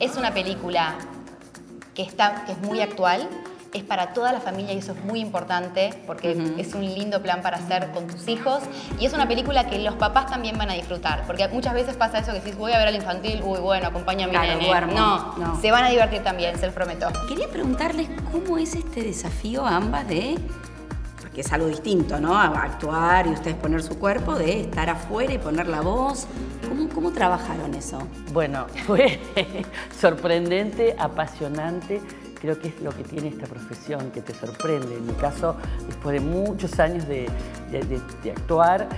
Es una película que es muy actual, es para toda la familia y eso es muy importante porque es un lindo plan para hacer con tus hijos. Y es una película que los papás también van a disfrutar, porque muchas veces pasa eso que decís, voy a ver al infantil, uy, bueno, acompaña a mi nene. Duermo. No, se van a divertir también, se los prometo. Quería preguntarles cómo es este desafío a ambas de... Porque es algo distinto, ¿no? Actuar y ustedes poner su cuerpo, de estar afuera y poner la voz. ¿Cómo trabajaron eso? Bueno, fue sorprendente, apasionante. Creo que es lo que tiene esta profesión, que te sorprende. En mi caso, después de muchos años de actuar,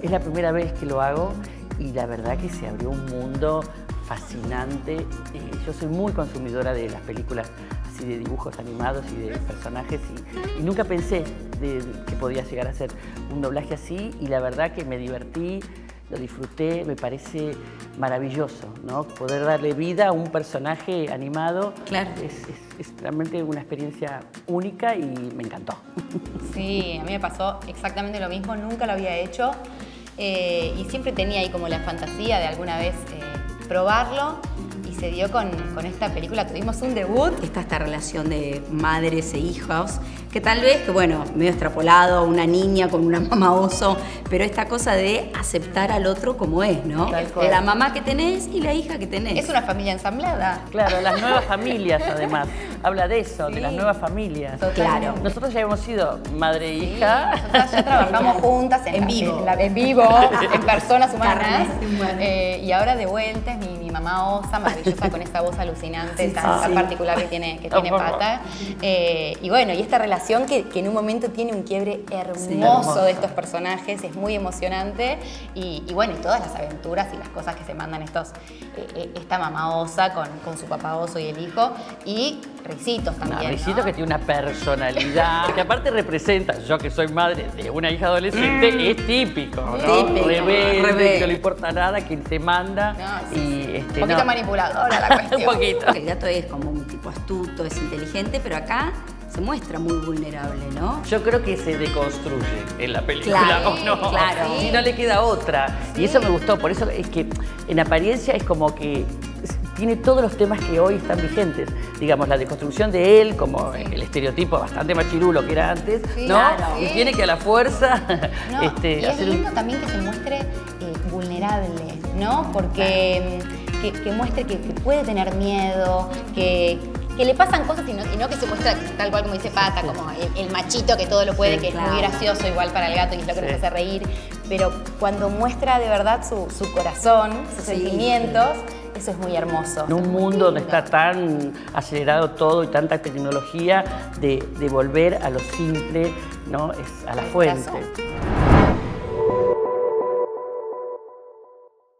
es la primera vez que lo hago y la verdad que se abrió un mundo fascinante. Yo soy muy consumidora de las películas así de dibujos animados y de personajes y nunca pensé que podía llegar a hacer un doblaje así y la verdad que me divertí. Lo disfruté, me parece maravilloso, ¿no? Poder darle vida a un personaje animado. Claro. Es realmente una experiencia única y me encantó. Sí, a mí me pasó exactamente lo mismo, nunca lo había hecho y siempre tenía ahí como la fantasía de alguna vez probarlo. Se dio con esta película, tuvimos un debut. Esta relación de madres e hijos, que tal vez, que bueno, medio extrapolado, una niña con una mamá oso, pero esta cosa de aceptar al otro como es, ¿no? La mamá que tenés y la hija que tenés. Es una familia ensamblada. Claro, las nuevas familias además. Habla de eso, sí, de las nuevas familias. Claro. Nosotros ya hemos sido madre e hija. Sí, nosotros ya trabajamos juntas en vivo, en personas humanas. Y ahora de vuelta es mi mamá osa, maravillosa. Con esa voz alucinante, tan particular que tiene Pata. Y bueno, y esta relación que en un momento tiene un quiebre hermoso, de estos personajes, es muy emocionante. Y bueno, y todas las aventuras y las cosas que se mandan esta mamá osa con su papá oso y el hijo. Y Ricitos también, Ricitos, ¿no? Que tiene una personalidad, que aparte representa, yo que soy madre de una hija adolescente, es típico, ¿no? Típico. Rebelde, que no le importa nada, quien te manda. Un poquito manipuladora la cuestión. Un poquito. El gato es como un tipo astuto, es inteligente, pero acá se muestra muy vulnerable, ¿no? Yo creo que se deconstruye en la película, ¿o no? Claro. Y no le queda otra. Sí. Y eso me gustó, por eso es que en apariencia es como que tiene todos los temas que hoy están vigentes. Digamos, la deconstrucción de él, como el estereotipo bastante machirulo que era antes, ¿no? Claro, y tiene que a la fuerza... y es lindo también que se muestre vulnerable, ¿no? Porque que muestre que puede tener miedo, que le pasan cosas y no que se muestra tal cual como dice Pata, como el machito que todo lo puede, que es muy gracioso igual para el gato y es lo que nos hace reír. Pero cuando muestra de verdad su corazón, sus sentimientos... Eso es muy hermoso. En un mundo donde está tan acelerado todo y tanta tecnología, de volver a lo simple, ¿no? Es a la fuente.